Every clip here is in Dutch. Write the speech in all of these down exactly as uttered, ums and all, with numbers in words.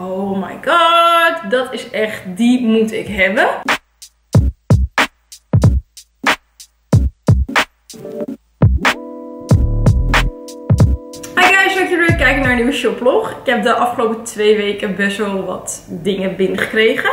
Oh my god, dat is echt, die moet ik hebben. Kijken naar een nieuwe shoplog. Ik heb de afgelopen twee weken best wel wat dingen binnengekregen.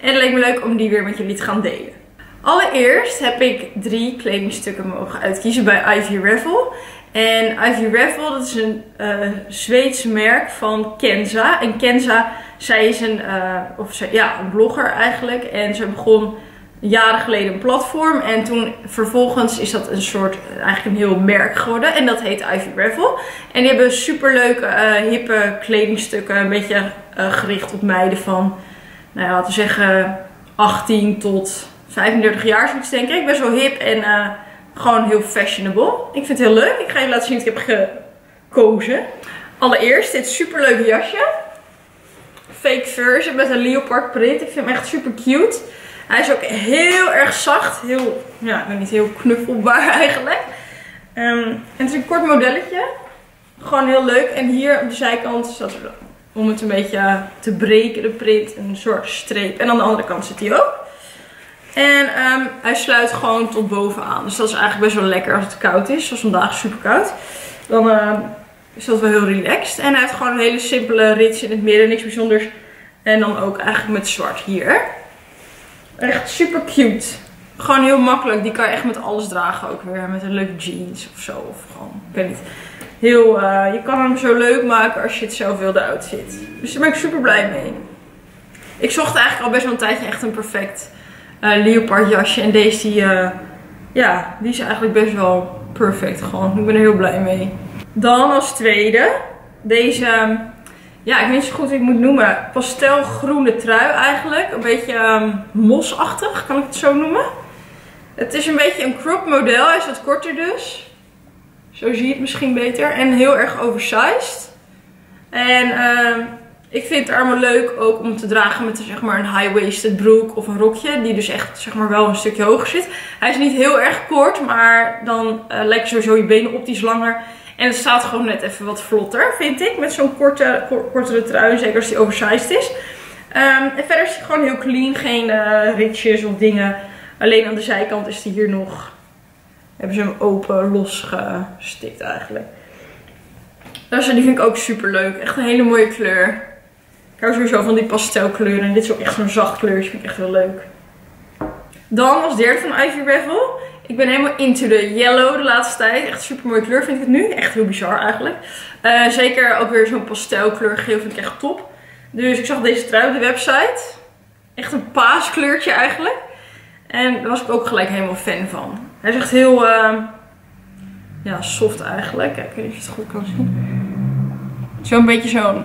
En het leek me leuk om die weer met jullie te gaan delen. Allereerst heb ik drie kledingstukken mogen uitkiezen bij Ivy Revel. En Ivy Revel, dat is een uh, Zweeds merk van Kenza. En Kenza, zij is een, uh, of zij, ja, een blogger eigenlijk. En ze begon jaren geleden een platform. En toen vervolgens is dat een soort, eigenlijk een heel merk geworden. En dat heet Ivy Revel. En die hebben superleuke, uh, hippe kledingstukken. Een beetje uh, gericht op meiden van, nou ja, laten we zeggen achttien tot vijfendertig jaar zoiets, denk ik. Best wel hip en uh, gewoon heel fashionable. Ik vind het heel leuk. Ik ga je laten zien wat ik heb gekozen. Allereerst dit superleuke jasje. Fake verse met een leopard print. Ik vind hem echt super cute. Hij is ook heel erg zacht. Heel, ja, niet heel knuffelbaar eigenlijk. Um, het is een kort modelletje. Gewoon heel leuk. En hier op de zijkant staat er, om het een beetje te breken, de print, een soort streep. En aan de andere kant zit hij ook. En um, hij sluit gewoon tot bovenaan. Dus dat is eigenlijk best wel lekker als het koud is. Zoals vandaag super koud. Dan uh, is dat wel heel relaxed. En hij heeft gewoon een hele simpele rits in het midden. Niks bijzonders. En dan ook eigenlijk met zwart hier. Echt super cute. Gewoon heel makkelijk. Die kan je echt met alles dragen ook weer. Met een leuke jeans of zo. Of gewoon, ik weet niet. Heel, uh, je kan hem zo leuk maken als je het zelf wilde outfit. Dus daar ben ik super blij mee. Ik zocht eigenlijk al best wel een tijdje echt een perfect uh, leopard jasje. En deze die, uh, ja, die is eigenlijk best wel perfect gewoon. Ik ben er heel blij mee. Dan als tweede. Deze, ja, ik weet niet zo goed hoe ik het moet noemen. Pastelgroene trui eigenlijk. Een beetje um, mosachtig, kan ik het zo noemen. Het is een beetje een crop model. Hij is wat korter dus. Zo zie je het misschien beter. En heel erg oversized. En uh, ik vind het allemaal leuk ook om te dragen met zeg maar, een high-waisted broek of een rokje. Die dus echt zeg maar, wel een stukje hoger zit. Hij is niet heel erg kort, maar dan uh, lijken sowieso je benen optisch langer. En het staat gewoon net even wat vlotter, vind ik. Met zo'n korte, kortere trui, zeker als die oversized is. Um, en verder is die gewoon heel clean. Geen uh, ritjes of dingen. Alleen aan de zijkant is die hier nog... Hebben ze hem open, losgestikt eigenlijk. Dus die vind ik ook super leuk. Echt een hele mooie kleur. Ik hou sowieso van die pastelkleuren. En dit is ook echt zo'n zacht kleur. Dus vind ik echt heel leuk. Dan als derde van Ivy Revel... Ik ben helemaal into de yellow de laatste tijd. Echt super mooie kleur vind ik het nu. Echt heel bizar eigenlijk. Uh, zeker ook weer zo'n pastelkleur geel vind ik echt top. Dus ik zag deze trui op de website. Echt een paaskleurtje eigenlijk. En daar was ik ook gelijk helemaal fan van. Hij is echt heel uh, ja, soft eigenlijk. Kijk, ik weet niet of je het goed kan zien. Zo'n beetje zo'n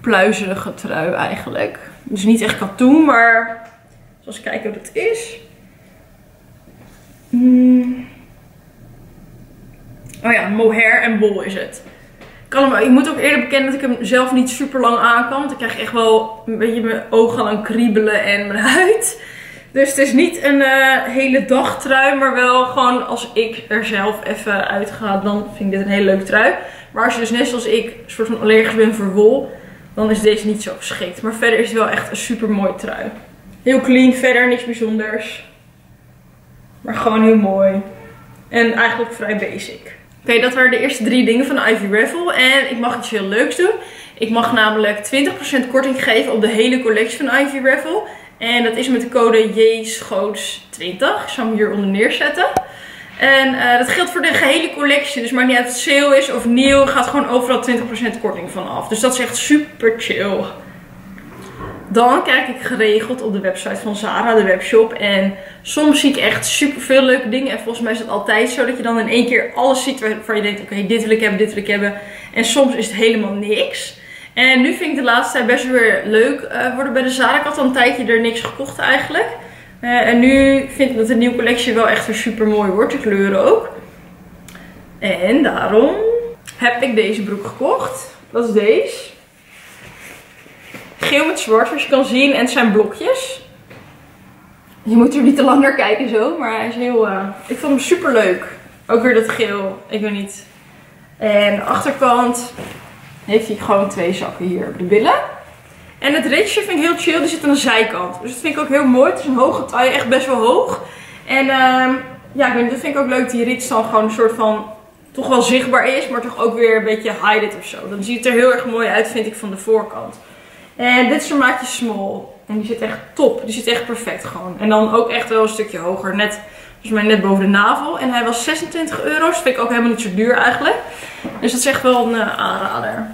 pluizerige trui eigenlijk. Dus niet echt katoen, maar zoals ik kijk wat het is. Oh ja, mohair en bol is het. Ik, kan hem, ik moet ook eerder bekennen dat ik hem zelf niet super lang aan kan. Want ik krijg echt wel een beetje mijn ogen aan kriebelen en mijn huid. Dus het is niet een uh, hele dag trui. Maar wel gewoon als ik er zelf even uit ga, dan vind ik dit een hele leuke trui. Maar als je dus net zoals ik een soort van allergisch bent voor wol, dan is deze niet zo geschikt. Maar verder is het wel echt een super mooie trui. Heel clean, verder niks bijzonders. Maar gewoon heel mooi. En eigenlijk vrij basic. Oké, okay, dat waren de eerste drie dingen van Ivy Revel. En ik mag iets heel leuks doen. Ik mag namelijk twintig procent korting geven op de hele collectie van Ivy Revel. En dat is met de code J S C H O O T S twintig. Ik zal hem hieronder neerzetten. En uh, dat geldt voor de gehele collectie. Dus maakt niet uit of het sale is of nieuw. Gaat gewoon overal twintig procent korting van af. Dus dat is echt super chill. Dan kijk ik geregeld op de website van Zara, de webshop. En soms zie ik echt super veel leuke dingen. En volgens mij is dat altijd zo dat je dan in één keer alles ziet waarvan je denkt, oké, okay, dit wil ik hebben, dit wil ik hebben. En soms is het helemaal niks. En nu vind ik de laatste tijd best weer leuk uh, worden bij de Zara. Ik had al een tijdje er niks gekocht eigenlijk. Uh, en nu vind ik dat de nieuwe collectie wel echt weer super mooi wordt. De kleuren ook. En daarom heb ik deze broek gekocht. Dat is deze. Geel met zwart, zoals je kan zien. En het zijn blokjes. Je moet er niet te lang naar kijken zo. Maar hij is heel... Uh... Ik vond hem super leuk. Ook weer dat geel. Ik weet niet. En de achterkant heeft hij gewoon twee zakken hier op de billen. En het ritje vind ik heel chill. Die zit aan de zijkant. Dus dat vind ik ook heel mooi. Het is een hoge taille. Echt best wel hoog. En uh, ja, ik weet niet, dat vind ik ook leuk. Die rits dan gewoon een soort van... toch wel zichtbaar is, maar toch ook weer een beetje hided of zo. Dan ziet het er heel erg mooi uit, vind ik, van de voorkant. En dit is een maatje small. En die zit echt top. Die zit echt perfect gewoon. En dan ook echt wel een stukje hoger. Net, volgens mij net boven de navel. En hij was zesentwintig euro. Dat vind ik ook helemaal niet zo duur eigenlijk. Dus dat is echt wel een uh, aanrader.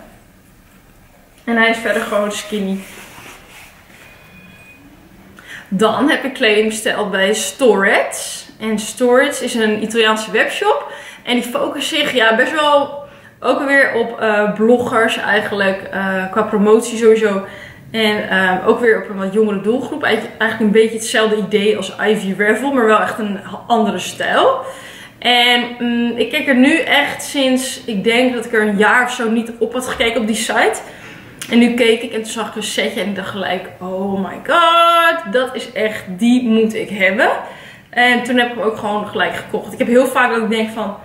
En hij is verder gewoon skinny. Dan heb ik kleding besteld bij Storets. En Storets is een Italiaanse webshop. En die focussen zich ja, best wel ook weer op uh, bloggers eigenlijk, uh, qua promotie sowieso. En uh, ook weer op een wat jongere doelgroep. Eigenlijk een beetje hetzelfde idee als Ivy Revel, maar wel echt een andere stijl. En um, ik kijk er nu echt sinds, ik denk dat ik er een jaar of zo niet op had gekeken op die site. En nu keek ik en toen zag ik een setje en ik dacht gelijk, oh my god, dat is echt, die moet ik hebben. En toen heb ik hem ook gewoon gelijk gekocht. Ik heb heel vaak dat ik denk van...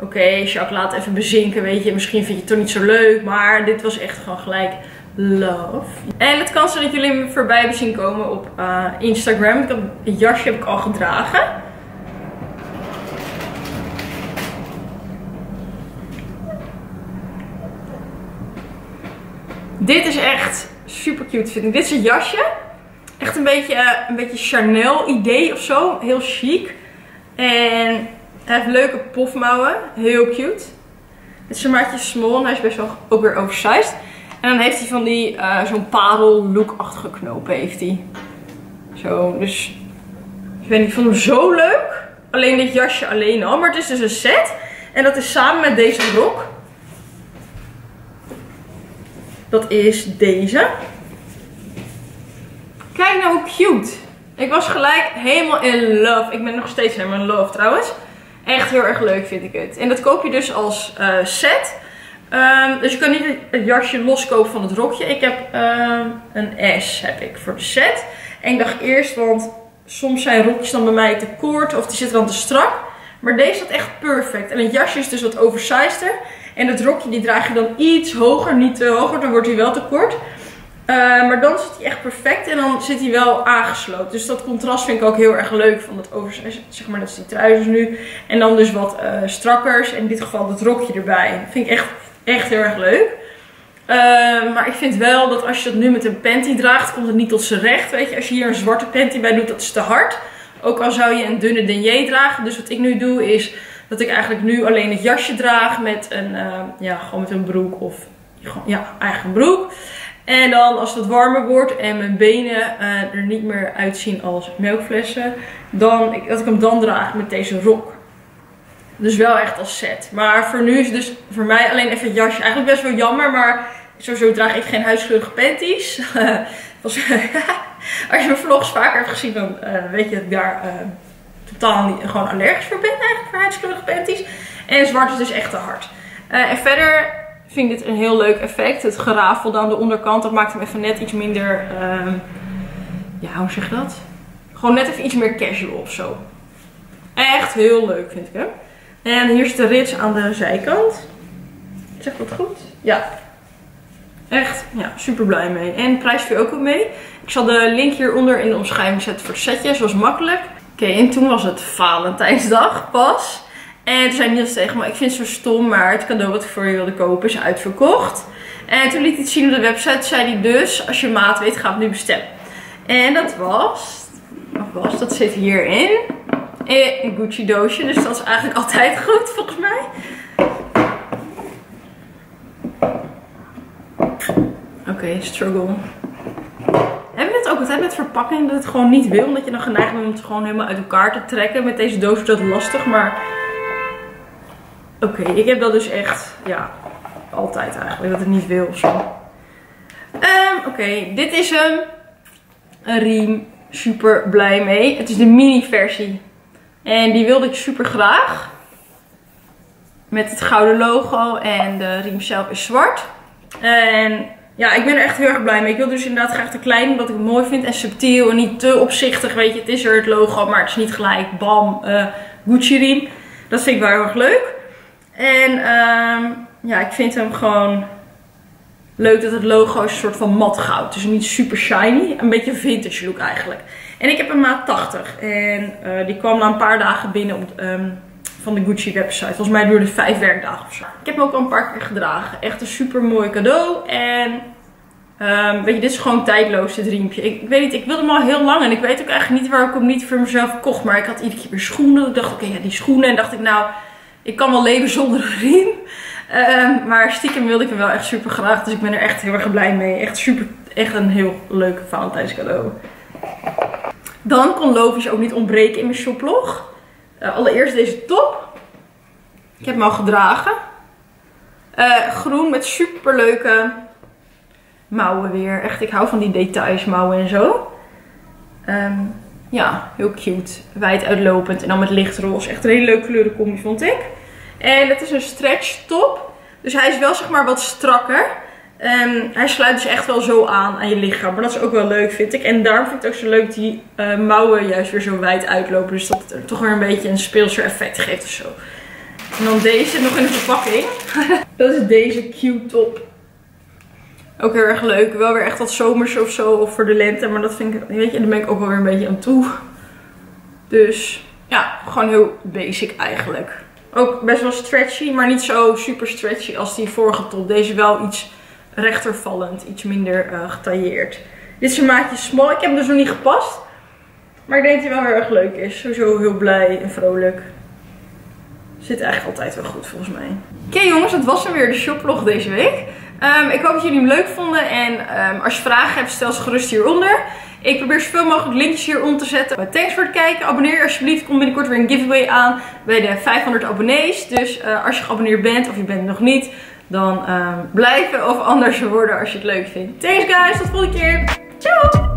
Oké, okay, Jacques, laat even bezinken, weet je. Misschien vind je het toch niet zo leuk. Maar dit was echt gewoon gelijk love. En het kan zijn dat jullie hem voorbij hebben zien komen op uh, Instagram. Ik heb, het jasje heb ik al gedragen. Dit is echt super cute, vind ik. Dit is een jasje. Echt een beetje, uh, een beetje Chanel idee of zo. Heel chic. En... hij heeft leuke pofmouwen. Heel cute. Dit is een maatje small. En hij is best wel ook weer oversized. En dan heeft hij van die uh, zo'n parel look-achtige knopen. Heeft hij. Zo. Dus ik weet niet. Ik vond hem zo leuk. Alleen dit jasje alleen al. Maar het is dus een set. En dat is samen met deze rok. Dat is deze. Kijk nou hoe cute. Ik was gelijk helemaal in love. Ik ben nog steeds helemaal in love trouwens. Echt heel erg leuk vind ik het. En dat koop je dus als uh, set. Um, dus je kan niet het jasje loskopen van het rokje. Ik heb uh, een S heb ik voor de set. En ik dacht eerst, want soms zijn rokjes dan bij mij te kort of die zitten dan te strak. Maar deze zat echt perfect. En het jasje is dus wat oversizeder. En het rokje die draag je dan iets hoger. Niet te hoger, dan wordt hij wel te kort. Uh, maar dan zit hij echt perfect en dan zit hij wel aangesloten. Dus dat contrast vind ik ook heel erg leuk van dat oversized. Zeg maar, dat is die truisers nu. En dan dus wat uh, strakkers. En in dit geval dat rokje erbij. Dat vind ik echt, echt heel erg leuk. Uh, maar ik vind wel dat als je dat nu met een panty draagt, komt het niet tot z'n recht. Weet je, als je hier een zwarte panty bij doet, dat is te hard. Ook al zou je een dunne denier dragen. Dus wat ik nu doe is dat ik eigenlijk nu alleen het jasje draag met een, uh, ja, gewoon met een broek of ja, eigen broek. En dan als het warmer wordt en mijn benen uh, er niet meer uitzien als melkflessen, dan, dat ik hem dan draag met deze rok. Dus wel echt als set. Maar voor nu is het dus voor mij alleen even het jasje. Eigenlijk best wel jammer, maar sowieso draag ik geen huidsgeurige panties. Als je mijn vlogs vaker hebt gezien, dan uh, weet je dat ik daar uh, totaal niet, gewoon allergisch voor ben eigenlijk, voor huidsgeurige panties. En zwart is dus echt te hard. Uh, en verder... ik vind dit een heel leuk effect. Het gerafel aan de onderkant, dat maakt hem even net iets minder, uh, ja, hoe zeg je dat? Gewoon net even iets meer casual of zo. Echt heel leuk vind ik hem. En hier is de rits aan de zijkant. Zeg dat goed? Ja. Echt, ja, super blij mee. En prijs viel ook ook mee. Ik zal de link hieronder in de omschrijving zetten voor het setje, zoals makkelijk. Oké, okay, en toen was het Valentijnsdag pas. En toen zei Niels tegen me, ik vind het zo stom, maar het cadeau wat ik voor je wilde kopen is uitverkocht. En toen liet hij het zien op de website, zei hij dus, als je maat weet, ga het nu bestellen. En dat was, wat was, dat zit hierin, in een Gucci doosje, dus dat is eigenlijk altijd goed volgens mij. Oké, okay, struggle. Hebben we het ook altijd met verpakking dat het gewoon niet wil, omdat je dan geneigd bent om het gewoon helemaal uit elkaar te trekken. Met deze doos is dat lastig, maar... oké, okay, ik heb dat dus echt, ja, altijd eigenlijk, dat ik niet wil of zo. Um, oké, okay, dit is hem. Een riem. Super blij mee. Het is de mini versie. En die wilde ik super graag. Met het gouden logo en de riem zelf is zwart. En ja, ik ben er echt heel erg blij mee. Ik wil dus inderdaad graag de kleine, omdat ik het mooi vind. En subtiel en niet te opzichtig, weet je. Het is er het logo, maar het is niet gelijk, bam, uh, Gucci riem. Dat vind ik wel heel erg leuk. En um, ja, ik vind hem gewoon leuk dat het logo is een soort van mat goud. Dus niet super shiny. Een beetje vintage look eigenlijk. En ik heb een maat tachtig. En uh, die kwam na een paar dagen binnen op, um, van de Gucci website. Volgens mij duurde vijf werkdagen of zo. Ik heb hem ook al een paar keer gedragen. Echt een super mooi cadeau. En um, weet je, dit is gewoon tijdloos, dit riempje. Ik, ik weet niet, ik wilde hem al heel lang. En ik weet ook eigenlijk niet waar ik hem niet voor mezelf kocht. Maar ik had iedere keer weer schoenen. Ik dacht, oké, okay, ja, die schoenen. En dacht ik, nou, ik kan wel leven zonder een riem. Uh, maar stiekem wilde ik hem wel echt super graag. Dus ik ben er echt heel erg blij mee. Echt super, echt een heel leuk Valentijns cadeau. Dan kon Loavies ook niet ontbreken in mijn shoplog. Uh, allereerst deze top. Ik heb hem al gedragen. Uh, groen met super leuke mouwen weer. Echt, ik hou van die details, mouwen en zo. Um, ja, heel cute. Wijd uitlopend en dan met lichtroze. Echt een hele leuke kleurencombi vond ik. En het is een stretch top. Dus hij is wel zeg maar wat strakker. Um, hij sluit dus echt wel zo aan aan je lichaam. Maar dat is ook wel leuk, vind ik. En daarom vind ik het ook zo leuk die uh, mouwen juist weer zo wijd uitlopen. Dus dat het er toch weer een beetje een speelser effect geeft of zo. En dan deze, nog in de verpakking. Dat is deze cute top. Ook heel erg leuk. Wel weer echt wat zomers of zo. Of voor de lente. Maar dat vind ik, weet je, daar ben ik ook wel weer een beetje aan toe. Dus ja, gewoon heel basic eigenlijk. Ook best wel stretchy, maar niet zo super stretchy als die vorige top. Deze wel iets rechtervallend, iets minder uh, getailleerd. Dit is een maatje small. Ik heb hem dus nog niet gepast. Maar ik denk dat hij wel heel erg leuk is. Sowieso heel blij en vrolijk. Zit eigenlijk altijd wel goed volgens mij. Oké okay, jongens, dat was hem weer, de shoplog deze week. Um, ik hoop dat jullie hem leuk vonden. En um, als je vragen hebt, stel ze gerust hieronder. Ik probeer zoveel mogelijk linkjes hieronder te zetten. Maar thanks voor het kijken. Abonneer je alsjeblieft. Komt binnenkort weer een giveaway aan bij de vijfhonderd abonnees. Dus uh, als je geabonneerd bent of je bent nog niet, dan uh, blijven of anders worden als je het leuk vindt. Thanks guys, tot de volgende keer. Ciao!